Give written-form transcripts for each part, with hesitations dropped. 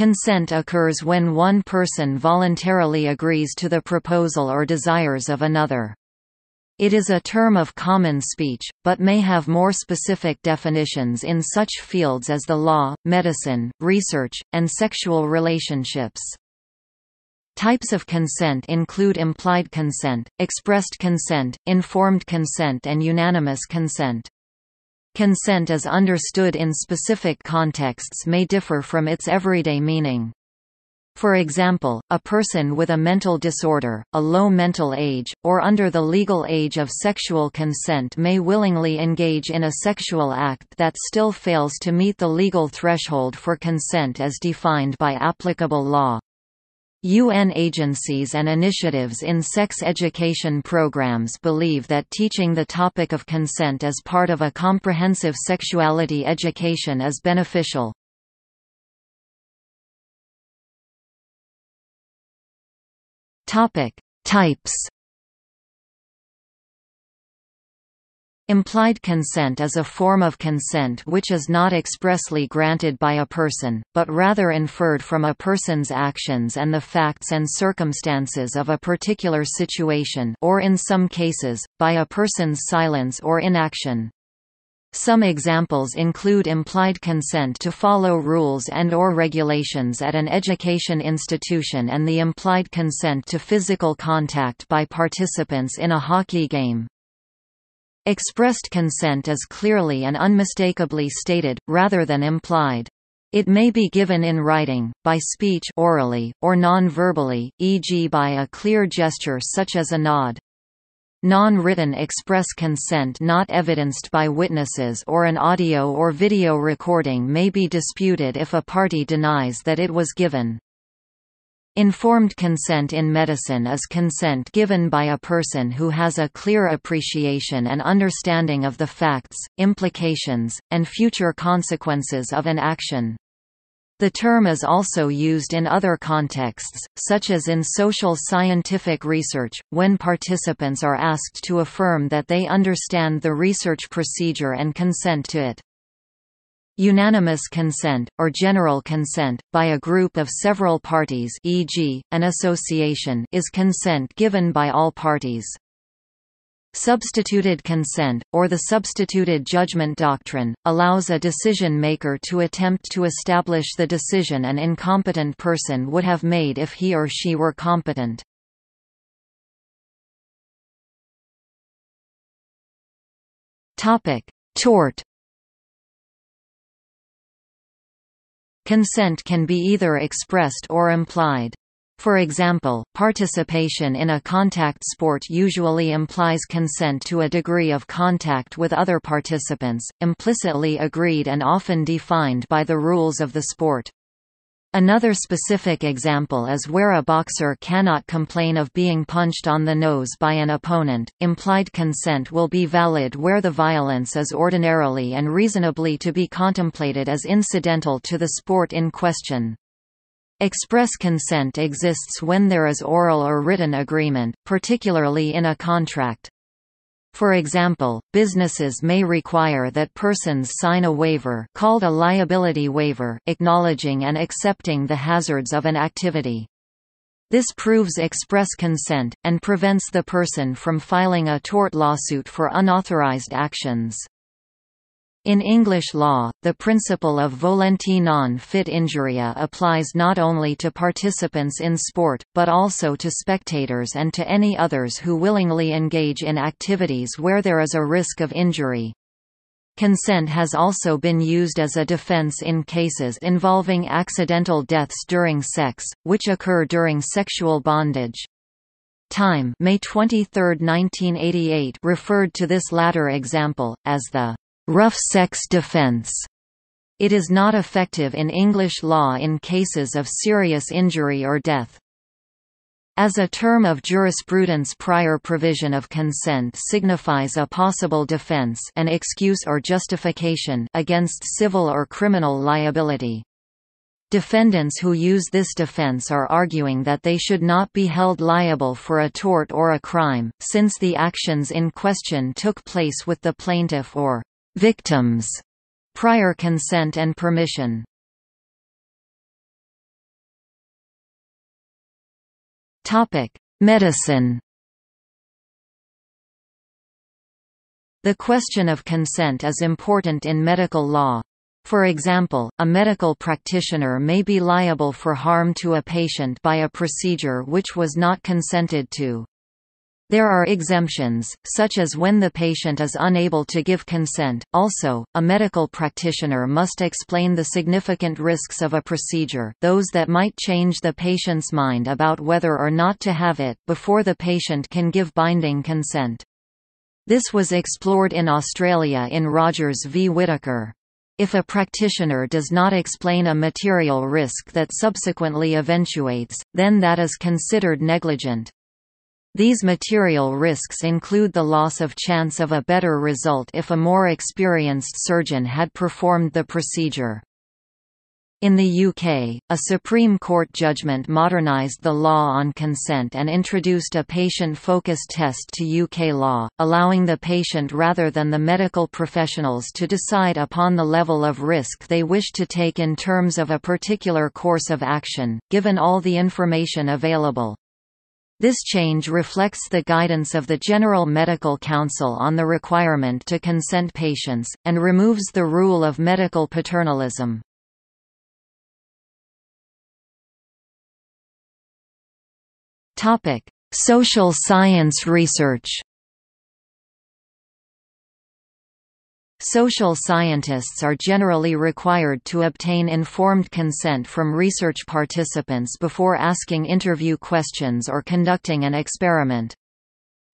Consent occurs when one person voluntarily agrees to the proposal or desires of another. It is a term of common speech, but may have more specific definitions in such fields as the law, medicine, research, and sexual relationships. Types of consent include implied consent, expressed consent, informed consent, and unanimous consent. Consent as understood in specific contexts may differ from its everyday meaning. For example, a person with a mental disorder, a low mental age, or under the legal age of sexual consent may willingly engage in a sexual act that still fails to meet the legal threshold for consent as defined by applicable law. UN agencies and initiatives in sex education programs believe that teaching the topic of consent as part of a comprehensive sexuality education is beneficial. Topic: Types. Implied consent is a form of consent which is not expressly granted by a person, but rather inferred from a person's actions and the facts and circumstances of a particular situation, or in some cases, by a person's silence or inaction. Some examples include implied consent to follow rules and/or regulations at an education institution and the implied consent to physical contact by participants in a hockey game. Expressed consent is clearly and unmistakably stated, rather than implied. It may be given in writing, by speech orally, or non-verbally, e.g. by a clear gesture such as a nod. Non-written express consent not evidenced by witnesses or an audio or video recording may be disputed if a party denies that it was given. Informed consent in medicine is consent given by a person who has a clear appreciation and understanding of the facts, implications, and future consequences of an action. The term is also used in other contexts, such as in social scientific research, when participants are asked to affirm that they understand the research procedure and consent to it. Unanimous consent, or general consent, by a group of several parties, e.g., an association, is consent given by all parties. Substituted consent, or the substituted judgment doctrine, allows a decision-maker to attempt to establish the decision an incompetent person would have made if he or she were competent. Tort. Consent can be either expressed or implied. For example, participation in a contact sport usually implies consent to a degree of contact with other participants, implicitly agreed and often defined by the rules of the sport. Another specific example is where a boxer cannot complain of being punched on the nose by an opponent. Implied consent will be valid where the violence is ordinarily and reasonably to be contemplated as incidental to the sport in question. Express consent exists when there is oral or written agreement, particularly in a contract. For example, businesses may require that persons sign a waiver called a liability waiver acknowledging and accepting the hazards of an activity. This proves express consent, and prevents the person from filing a tort lawsuit for unauthorized actions. In English law, the principle of volenti non fit injuria applies not only to participants in sport, but also to spectators and to any others who willingly engage in activities where there is a risk of injury. Consent has also been used as a defense in cases involving accidental deaths during sex, which occur during sexual bondage. Time, May 23, 1988, referred to this latter example as the rough sex defense. It is not effective in English law in cases of serious injury or death. As a term of jurisprudence, prior provision of consent signifies a possible defense, an excuse or justification against civil or criminal liability. Defendants who use this defense are arguing that they should not be held liable for a tort or a crime, since the actions in question took place with the plaintiff or victims' prior consent and permission. Medicine. The question of consent is important in medical law. For example, a medical practitioner may be liable for harm to a patient by a procedure which was not consented to. There are exemptions, such as when the patient is unable to give consent. Also, a medical practitioner must explain the significant risks of a procedure, those that might change the patient's mind about whether or not to have it, before the patient can give binding consent. This was explored in Australia in Rogers v. Whittaker. If a practitioner does not explain a material risk that subsequently eventuates, then that is considered negligent. These material risks include the loss of chance of a better result if a more experienced surgeon had performed the procedure. In the UK, a Supreme Court judgment modernised the law on consent and introduced a patient-focused test to UK law, allowing the patient rather than the medical professionals to decide upon the level of risk they wish to take in terms of a particular course of action, given all the information available. This change reflects the guidance of the General Medical Council on the requirement to consent patients, and removes the rule of medical paternalism. Social science research. Social scientists are generally required to obtain informed consent from research participants before asking interview questions or conducting an experiment.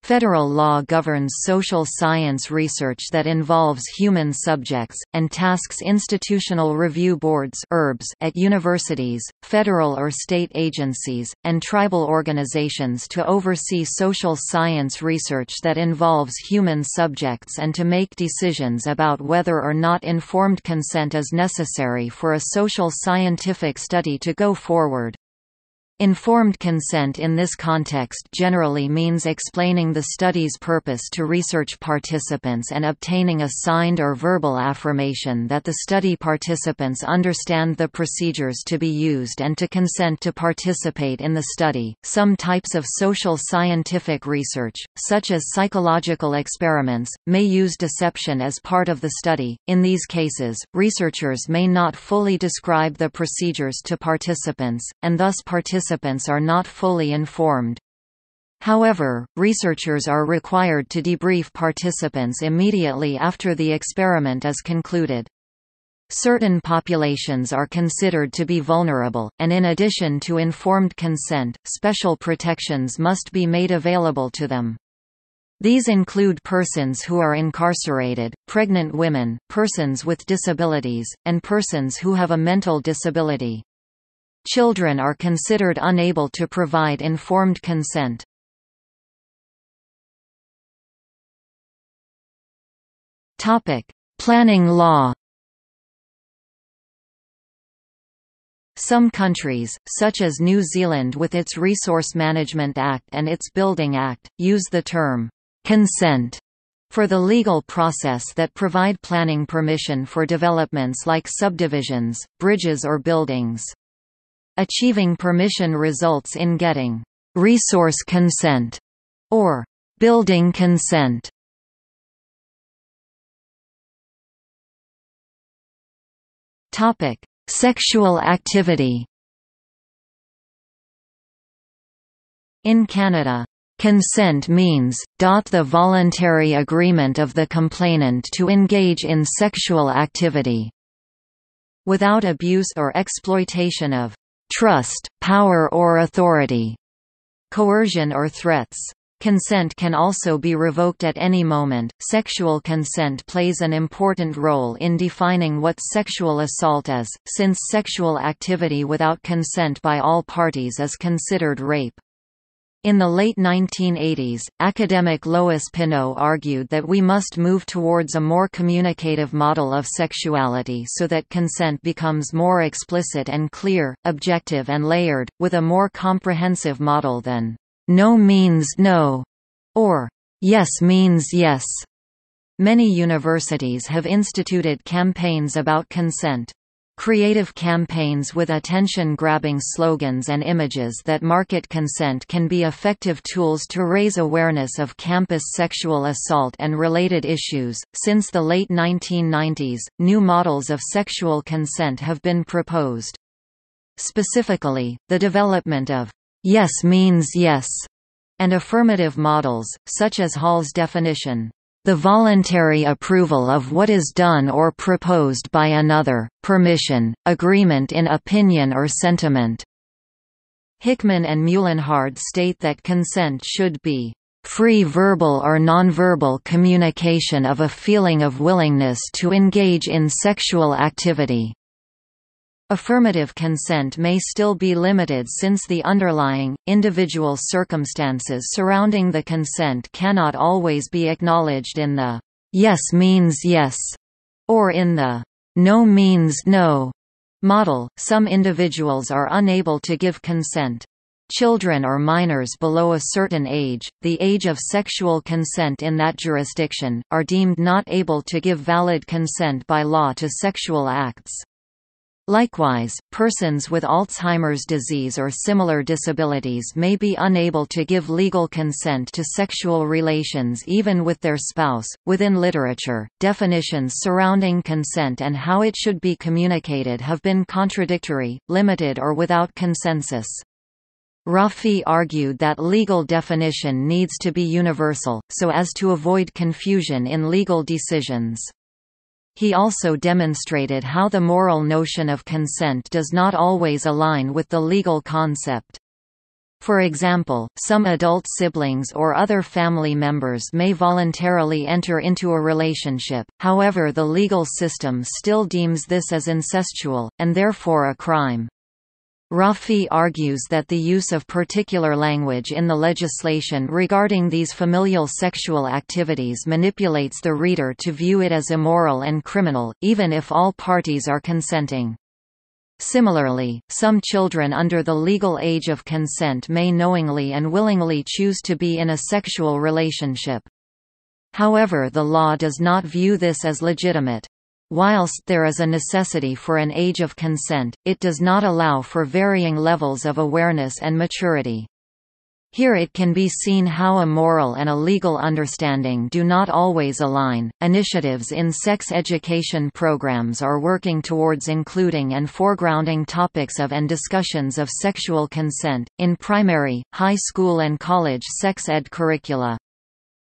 Federal law governs social science research that involves human subjects, and tasks institutional review boards at universities, federal or state agencies, and tribal organizations to oversee social science research that involves human subjects and to make decisions about whether or not informed consent is necessary for a social scientific study to go forward. Informed consent in this context generally means explaining the study's purpose to research participants and obtaining a signed or verbal affirmation that the study participants understand the procedures to be used and to consent to participate in the study. Some types of social scientific research, such as psychological experiments, may use deception as part of the study. In these cases, researchers may not fully describe the procedures to participants, and thus participants are not fully informed. However, researchers are required to debrief participants immediately after the experiment is concluded. Certain populations are considered to be vulnerable, and in addition to informed consent, special protections must be made available to them. These include persons who are incarcerated, pregnant women, persons with disabilities, and persons who have a mental disability. Children are considered unable to provide informed consent. Planning law. Some countries, such as New Zealand with its Resource Management Act and its Building Act, use the term consent for the legal process that provide planning permission for developments like subdivisions, bridges or buildings. Achieving permission results in getting resource consent or building consent. Topic: Sexual activity. In Canada, consent means the voluntary agreement of the complainant to engage in sexual activity without abuse or exploitation of trust, power or authority, coercion or threats. Consent can also be revoked at any moment. Sexual consent plays an important role in defining what sexual assault is, since sexual activity without consent by all parties is considered rape. In the late 1980s, academic Lois Pinot argued that we must move towards a more communicative model of sexuality so that consent becomes more explicit and clear, objective and layered, with a more comprehensive model than "no means no" or "yes means yes." Many universities have instituted campaigns about consent. Creative campaigns with attention-grabbing slogans and images that market consent can be effective tools to raise awareness of campus sexual assault and related issues. Since the late 1990s, new models of sexual consent have been proposed. Specifically, the development of yes means yes and affirmative models, such as Hall's definition, the voluntary approval of what is done or proposed by another, permission, agreement in opinion or sentiment. Hickman and Muhlenhard state that consent should be free verbal or nonverbal communication of a feeling of willingness to engage in sexual activity. Affirmative consent may still be limited since the underlying, individual circumstances surrounding the consent cannot always be acknowledged in the yes means yes or in the no means no model. Some individuals are unable to give consent. Children or minors below a certain age, the age of sexual consent in that jurisdiction, are deemed not able to give valid consent by law to sexual acts. Likewise, persons with Alzheimer's disease or similar disabilities may be unable to give legal consent to sexual relations even with their spouse. Within literature, definitions surrounding consent and how it should be communicated have been contradictory, limited, or without consensus. Rafi argued that legal definition needs to be universal, so as to avoid confusion in legal decisions. He also demonstrated how the moral notion of consent does not always align with the legal concept. For example, some adult siblings or other family members may voluntarily enter into a relationship, however the legal system still deems this as incestual, and therefore a crime. Rafi argues that the use of particular language in the legislation regarding these familial sexual activities manipulates the reader to view it as immoral and criminal, even if all parties are consenting. Similarly, some children under the legal age of consent may knowingly and willingly choose to be in a sexual relationship. However, the law does not view this as legitimate. Whilst there is a necessity for an age of consent, it does not allow for varying levels of awareness and maturity. Here it can be seen how a moral and a legal understanding do not always align. Initiatives in sex education programs are working towards including and foregrounding topics of and discussions of sexual consent in primary, high school, and college sex ed curricula.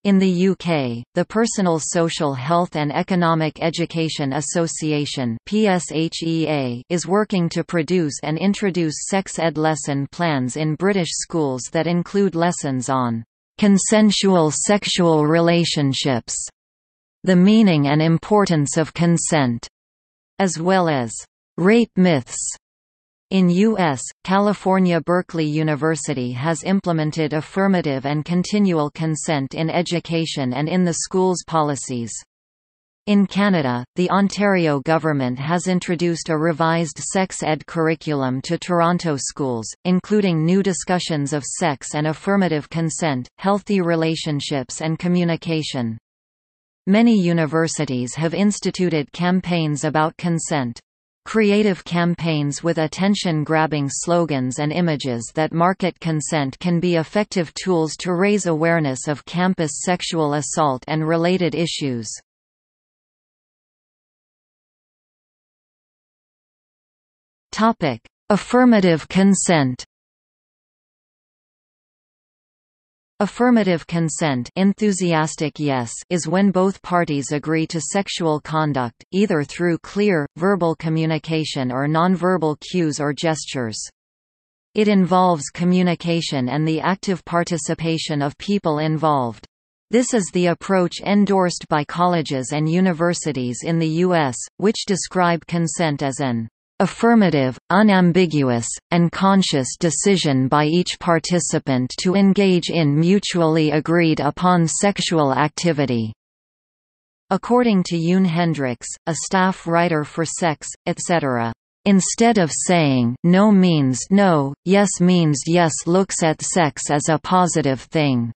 In the UK, the Personal Social Health and Economic Education Association (PSHEA) is working to produce and introduce sex ed lesson plans in British schools that include lessons on consensual sexual relationships, the meaning and importance of consent, as well as rape myths. In U.S., California Berkeley University has implemented affirmative and continual consent in education and in the school's policies. In Canada, the Ontario government has introduced a revised sex ed curriculum to Toronto schools, including new discussions of sex and affirmative consent, healthy relationships and communication. Many universities have instituted campaigns about consent. Creative campaigns with attention-grabbing slogans and images that market consent can be effective tools to raise awareness of campus sexual assault and related issues. Topic: Affirmative consent. Affirmative consent, enthusiastic yes, is when both parties agree to sexual conduct, either through clear, verbal communication or nonverbal cues or gestures. It involves communication and the active participation of people involved. This is the approach endorsed by colleges and universities in the U.S., which describe consent as an affirmative, unambiguous, and conscious decision by each participant to engage in mutually agreed upon sexual activity. According to Yoon Hendricks, a staff writer for Sex, etc., instead of saying no means no, yes means yes looks at sex as a positive thing.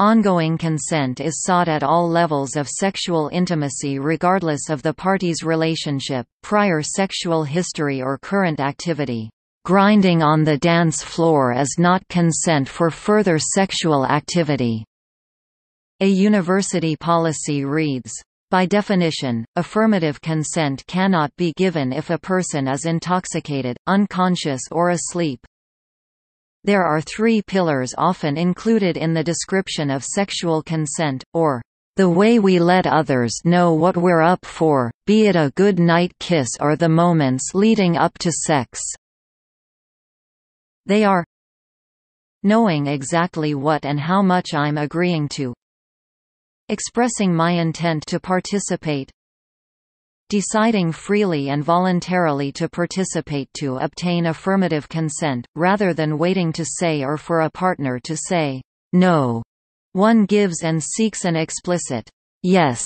Ongoing consent is sought at all levels of sexual intimacy regardless of the party's relationship, prior sexual history or current activity. Grinding on the dance floor is not consent for further sexual activity. A university policy reads, by definition, affirmative consent cannot be given if a person is intoxicated, unconscious or asleep. There are three pillars often included in the description of sexual consent, or the way we let others know what we're up for, be it a good night kiss or the moments leading up to sex. They are knowing exactly what and how much I'm agreeing to, expressing my intent to participate, deciding freely and voluntarily to participate. To obtain affirmative consent, rather than waiting to say or for a partner to say, no, one gives and seeks an explicit, yes.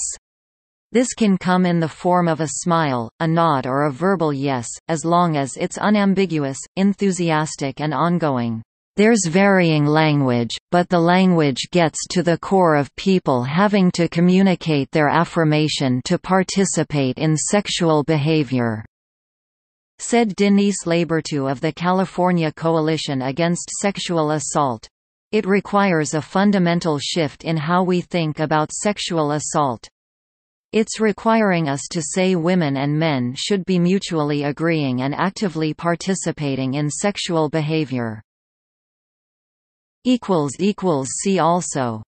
This can come in the form of a smile, a nod or a verbal yes, as long as it's unambiguous, enthusiastic and ongoing. There's varying language, but the language gets to the core of people having to communicate their affirmation to participate in sexual behavior," said Denise Labertu of the California Coalition Against Sexual Assault. It requires a fundamental shift in how we think about sexual assault. It's requiring us to say women and men should be mutually agreeing and actively participating in sexual behavior. See also